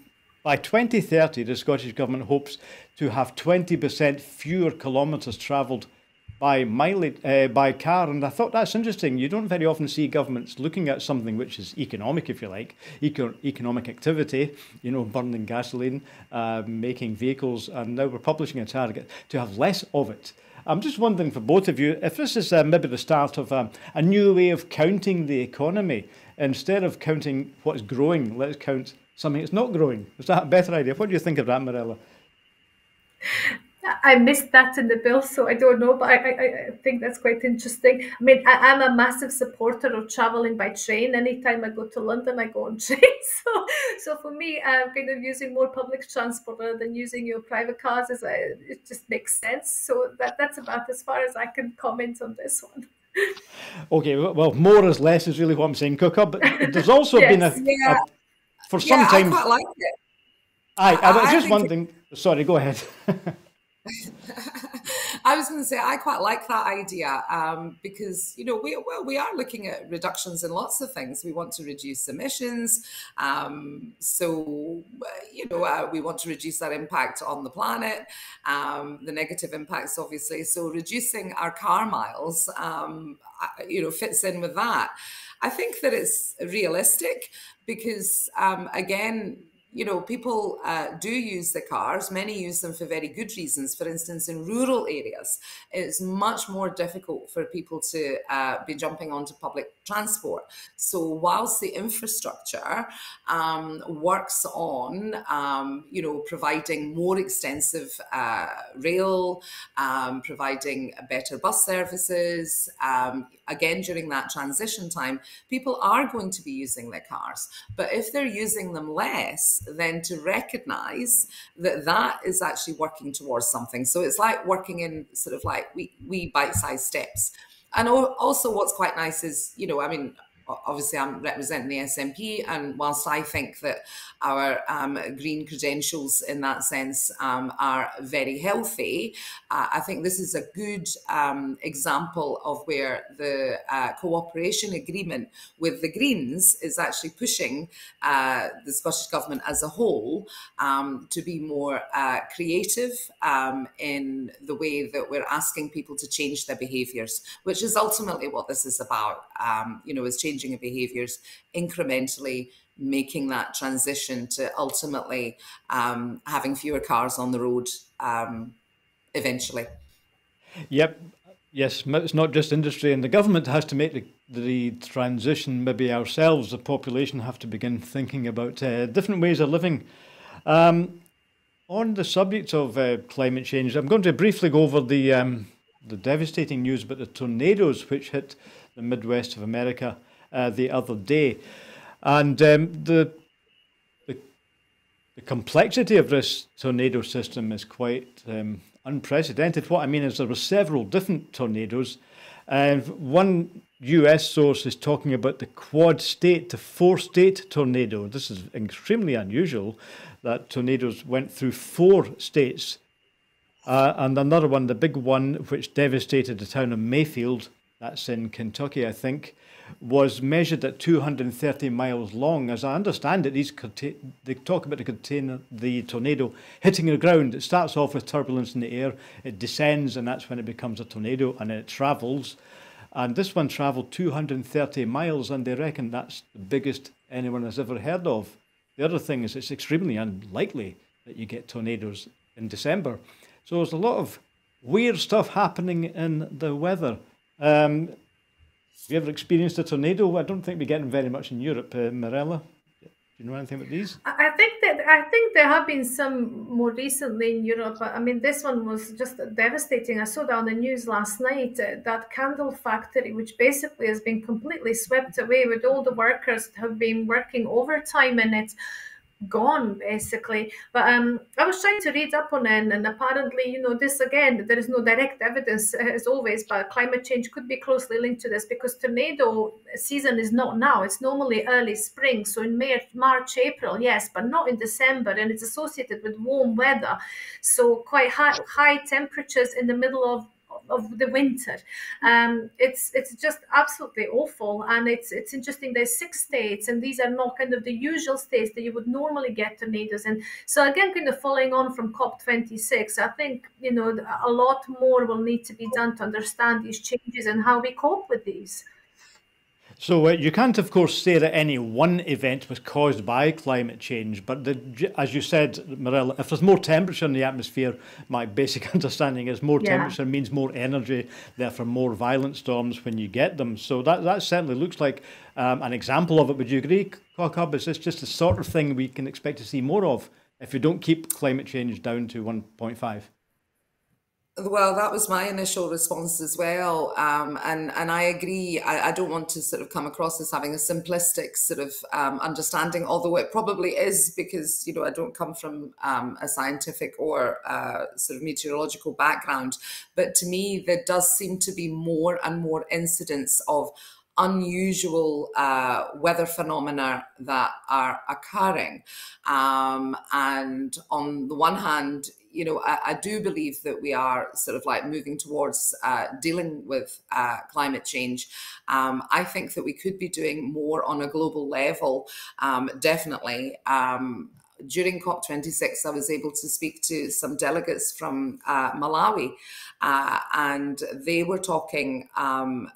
by twenty thirty, the Scottish Government hopes to have twenty percent fewer kilometres travelled by mileage, uh, by car, and I thought that's interesting. You don't very often see governments looking at something which is economic, if you like, eco economic activity, you know, burning gasoline, uh, making vehicles, and now we're publishing a target to have less of it. I'm just wondering for both of you, if this is uh, maybe the start of um, a new way of counting the economy. Instead of counting what's growing, let's count something that's not growing. Is that a better idea? What do you think of that, Mirela? I missed that in the bill, so I don't know, but I, I, I think that's quite interesting. I mean, I, I'm a massive supporter of travelling by train. Anytime I go to London, I go on train. So, so for me, I'm kind of using more public transport rather than using your private cars. As I, it just makes sense. So that, that's about as far as I can comment on this one. Okay, well, more is less is really what I'm saying, Kaukab. But there's also yes, been a, yeah. a for some yeah, time. I quite like it. I, I, I was just wondering. It... Sorry, go ahead. I was going to say I quite like that idea um, because you know we well we are looking at reductions in lots of things. We want to reduce emissions, um, so you know uh, we want to reduce that impact on the planet, um, the negative impacts obviously. So reducing our car miles, um, you know, fits in with that. I think that it's realistic because um, again. You know, people uh, do use the cars. Many use them for very good reasons. For instance, in rural areas, it's much more difficult for people to uh, be jumping onto public transport. So whilst the infrastructure um, works on, um, you know, providing more extensive uh, rail, um, providing better bus services, um, again, during that transition time, people are going to be using their cars. But if they're using them less, then to recognize that that is actually working towards something. So it's like working in sort of like wee, wee bite-sized steps. And also what's quite nice is, you know, I mean, obviously I'm representing the S N P, and whilst I think that our um, green credentials in that sense um, are very healthy, uh, I think this is a good um, example of where the uh, cooperation agreement with the Greens is actually pushing uh, the Scottish Government as a whole um, to be more uh, creative um, in the way that we're asking people to change their behaviours, which is ultimately what this is about, um, you know, is changing of behaviours incrementally, making that transition to ultimately um, having fewer cars on the road um, eventually. Yep. Yes, it's not just industry and the government has to make the, the transition. Maybe ourselves, the population, have to begin thinking about uh, different ways of living. Um, on the subject of uh, climate change, I'm going to briefly go over the, um, the devastating news about the tornadoes which hit the Midwest of America Uh, the other day, and um, the, the the complexity of this tornado system is quite um, unprecedented. What I mean is there were several different tornadoes, and uh, one U S source is talking about the quad state, the four-state tornado. This is extremely unusual that tornadoes went through four states, uh, and another one, the big one, which devastated the town of Mayfield. That's in Kentucky, I think, was measured at two hundred thirty miles long. As I understand it, these they talk about the, container, the tornado hitting the ground. It starts off with turbulence in the air. It descends, and that's when it becomes a tornado, and it travels. And this one travelled two hundred thirty miles, and they reckon that's the biggest anyone has ever heard of. The other thing is it's extremely unlikely that you get tornadoes in December. So there's a lot of weird stuff happening in the weather. Um, Have you ever experienced a tornado? I don't think we get them very much in Europe, uh, Mirela. Do you know anything about these? I think that I think there have been some more recently in Europe. I mean, this one was just devastating. I saw that on the news last night. Uh, that candle factory, which basically has been completely swept away, with all the workers have been working overtime in it. gone, basically. But um, I was trying to read up on it, and apparently, you know, this again, there is no direct evidence as always, but climate change could be closely linked to this, because tornado season is not now. It's normally early spring, so in May, March, April, yes, but not in December, and it's associated with warm weather, so quite high, high temperatures in the middle of of the winter. Um, it's it's just absolutely awful, and it's it's interesting. There's six states, and these are not kind of the usual states that you would normally get tornadoes in. So again, kind of following on from COP twenty-six, I think, you know, a lot more will need to be done to understand these changes and how we cope with these. So uh, you can't, of course, say that any one event was caused by climate change, but the, as you said, Mirela, if there's more temperature in the atmosphere, my basic understanding is more yeah. temperature means more energy, therefore more violent storms when you get them. So that, that certainly looks like um, an example of it. Would you agree, Kaukab? Is this just the sort of thing we can expect to see more of if you don't keep climate change down to one point five? Well, that was my initial response as well, um, and and I agree. I, I don't want to sort of come across as having a simplistic sort of um, understanding, although it probably is, because, you know, I don't come from um, a scientific or uh, sort of meteorological background. But to me, there does seem to be more and more incidents of unusual uh, weather phenomena that are occurring, um, and on the one hand, you know, I, I do believe that we are sort of like moving towards uh, dealing with uh, climate change. Um, I think that we could be doing more on a global level, um, definitely. Um, during COP twenty-six, I was able to speak to some delegates from uh, Malawi, uh, and they were talking um,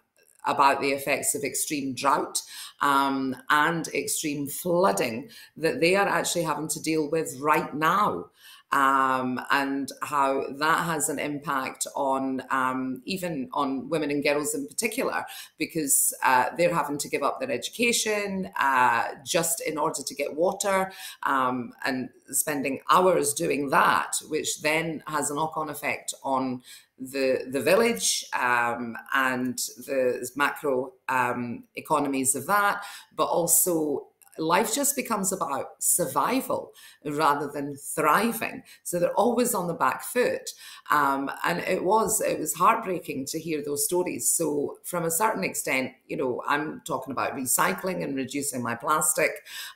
about the effects of extreme drought um, and extreme flooding that they are actually having to deal with right now. Um, and how that has an impact on um, even on women and girls in particular, because uh, they're having to give up their education uh, just in order to get water, um, and spending hours doing that, which then has a knock-on effect on the the village um, and the macro um, economies of that, but also life just becomes about survival rather than thriving. So they're always on the back foot. Um, and it was, it was heartbreaking to hear those stories. So from a certain extent, you know, I'm talking about recycling and reducing my plastic,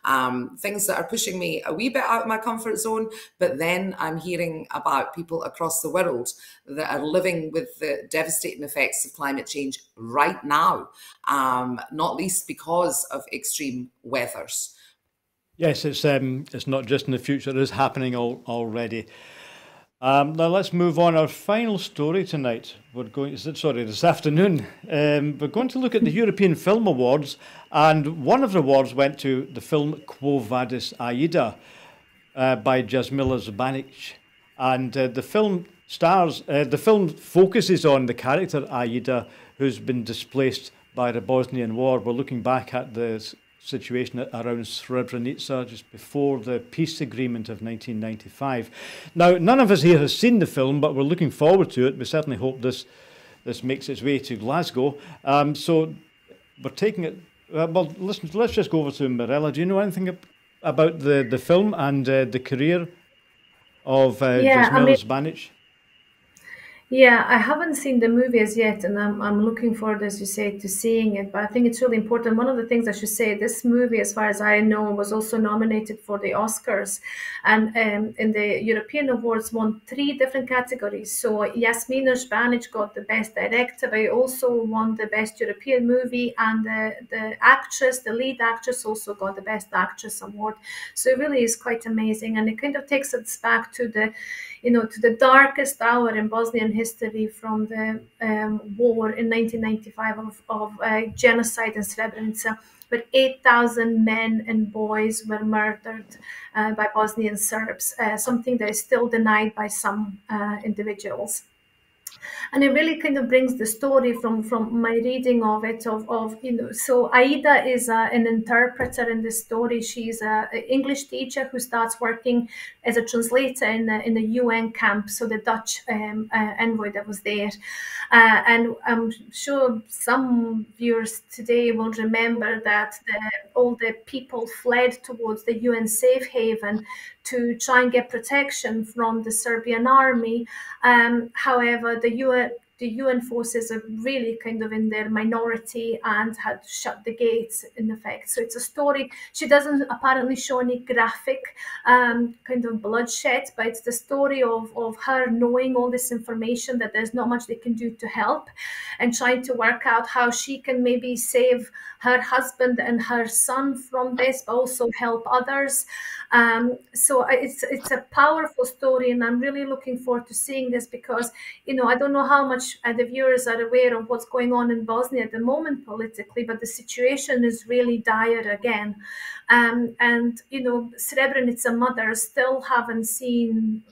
um, things that are pushing me a wee bit out of my comfort zone. But then I'm hearing about people across the world that are living with the devastating effects of climate change right now, um, not least because of extreme weather. Yes, it's um, it's not just in the future; it is happening all, already. Um, now let's move on. Our final story tonight. We're going. Sorry, this afternoon. Um, we're going to look at the European Film Awards, and one of the awards went to the film Quo Vadis Aida uh, by Jasmila Žbanić, and uh, the film stars. Uh, the film focuses on the character Aida, who's been displaced by the Bosnian War. We're looking back at the situation around Srebrenica just before the peace agreement of nineteen ninety-five. Now, none of us here has seen the film, but we're looking forward to it. We certainly hope this this makes its way to Glasgow. Um, so we're taking it. Uh, well, listen, let's just go over to Mirela. Do you know anything about the the film and uh, the career of uh, yeah, Jasmila Žbanić? Yeah, I haven't seen the movie as yet, and I'm, I'm looking forward, as you say, to seeing it. But I think it's really important. One of the things I should say, this movie, as far as I know, was also nominated for the Oscars, and um, in the European Awards won three different categories. So Jasmila Žbanić got the Best Director, but he also won the Best European Movie, and the, the actress, the lead actress, also got the Best Actress Award. So it really is quite amazing, and it kind of takes us back to the, you know, to the darkest hour in Bosnian history from the um, war in nineteen ninety-five of, of uh, genocide in Srebrenica, where eight thousand men and boys were murdered uh, by Bosnian Serbs, uh, something that is still denied by some uh, individuals. And it really kind of brings the story from, from my reading of it, of, of, you know, so Aida is a, an interpreter in this story. She's an English teacher who starts working as a translator in the, in the U N camp, so the Dutch um, uh, envoy that was there. Uh, and I'm sure some viewers today will remember that the, all the people fled towards the U N safe haven to try and get protection from the Serbian army. Um, however, the U N the U N forces are really kind of in their minority and had shut the gates, in effect. So it's a story. She doesn't apparently show any graphic um, kind of bloodshed, but it's the story of, of her knowing all this information that there's not much they can do to help, and trying to work out how she can maybe save her husband and her son from this, but also help others. Um, so it's it's a powerful story, and I'm really looking forward to seeing this because, you know, I don't know how much Uh, the viewers are aware of what's going on in Bosnia at the moment politically, but the situation is really dire again. Um, and, you know, Srebrenica mothers still haven't seen,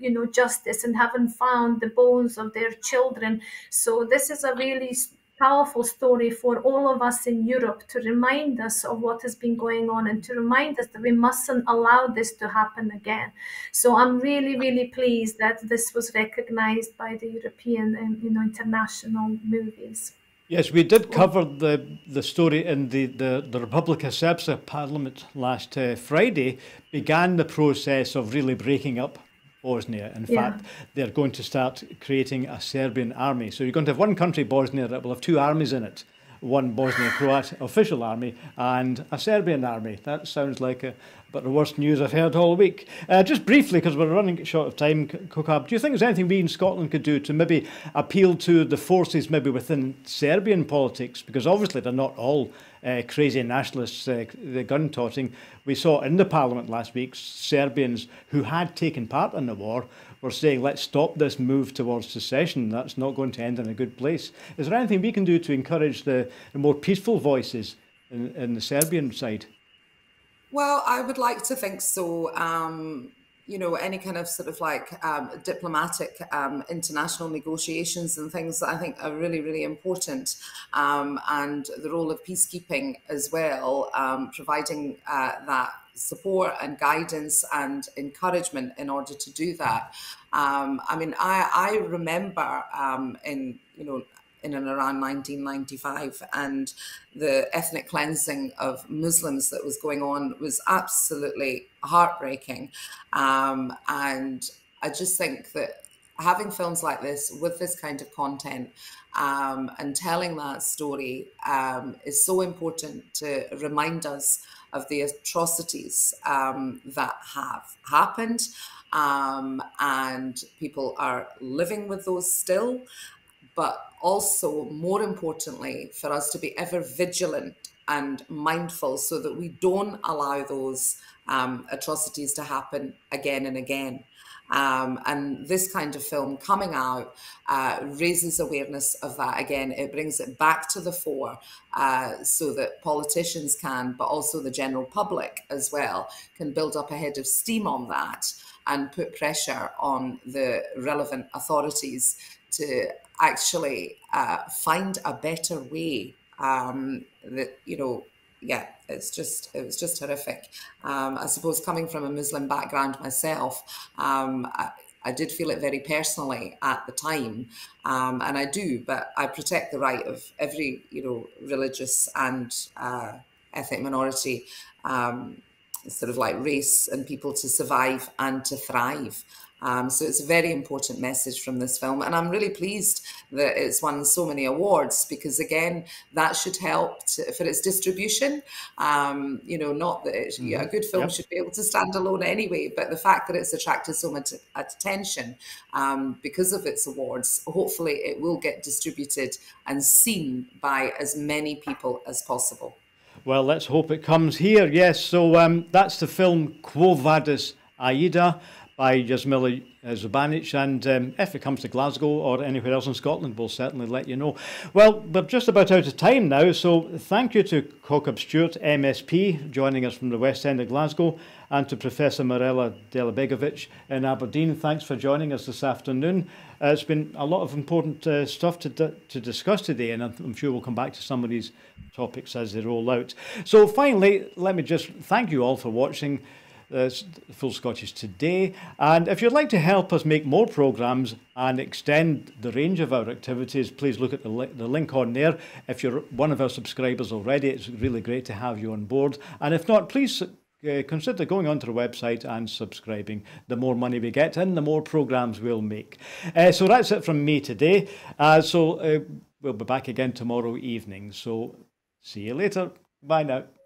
you know, justice and haven't found the bones of their children. So this is a really powerful story for all of us in Europe to remind us of what has been going on and to remind us that we mustn't allow this to happen again. So I'm really, really pleased that this was recognised by the European and, you know, international movies. Yes, we did cover the, the story in the, the, the Republika Srpska Parliament last uh, Friday, began the process of really breaking up Bosnia. In yeah. fact, they're going to start creating a Serbian army. So you're going to have one country, Bosnia, that will have two armies in it. One Bosnia-Croat official army and a Serbian army. That sounds like a, about the worst news I've heard all week. Uh, just briefly, because we're running short of time, Kaukab, do you think there's anything we in Scotland could do to maybe appeal to the forces maybe within Serbian politics? Because obviously they're not all uh, crazy nationalists, uh, the gun-totting. We saw in the parliament last week, Serbians who had taken part in the war were saying, let's stop this move towards secession. That's not going to end in a good place. Is there anything we can do to encourage the, the more peaceful voices in, in the Serbian side? Well, I would like to think so. Um, you know, any kind of sort of like um, diplomatic um, international negotiations and things that I think are really, really important. Um, and the role of peacekeeping as well, um, providing uh, that support and guidance and encouragement in order to do that. Um, I mean, I, I remember um, in, you know, in and around nineteen ninety-five, and the ethnic cleansing of Muslims that was going on was absolutely heartbreaking. Um, and I just think that having films like this with this kind of content um, and telling that story um, is so important to remind us of the atrocities um, that have happened, um, and people are living with those still. But also, more importantly, for us to be ever vigilant and mindful so that we don't allow those um, atrocities to happen again and again. Um, and this kind of film coming out uh, raises awareness of that again. It brings it back to the fore uh, so that politicians can, but also the general public as well, can build up a head of steam on that and put pressure on the relevant authorities to actually uh, find a better way. Um, that, you know, yeah, it's just, it was just horrific. Um, I suppose coming from a Muslim background myself, um, I, I did feel it very personally at the time, um, and I do, but I protect the right of every, you know, religious and uh, ethnic minority, um, sort of like race and people to survive and to thrive. Um, so it's a very important message from this film. And I'm really pleased that it's won so many awards because, again, that should help to, for its distribution. Um, you know, not that it, yeah, a good film yep. should be able to stand alone anyway, but the fact that it's attracted so much attention um, because of its awards, hopefully it will get distributed and seen by as many people as possible. Well, let's hope it comes here. Yes, so um, that's the film Quo Vadis Aida by Jasmila Žbanić, and um, if it comes to Glasgow or anywhere else in Scotland, we'll certainly let you know. Well, we're just about out of time now, so thank you to Kaukab Stewart, M S P, joining us from the West End of Glasgow, and to Professor Mirela Delibegović in Aberdeen. Thanks for joining us this afternoon. Uh, it's been a lot of important uh, stuff to, to discuss today, and I'm, I'm sure we'll come back to some of these topics as they roll out. So finally, let me just thank you all for watching Uh, Full Scottish today, and if you'd like to help us make more programmes and extend the range of our activities, please look at the, li the link on there. If you're one of our subscribers already, it's really great to have you on board, and if not, please uh, consider going onto the website and subscribing. The more money we get in, the more programmes we'll make. Uh, so that's it from me today. Uh, so uh, we'll be back again tomorrow evening, so see you later. Bye now.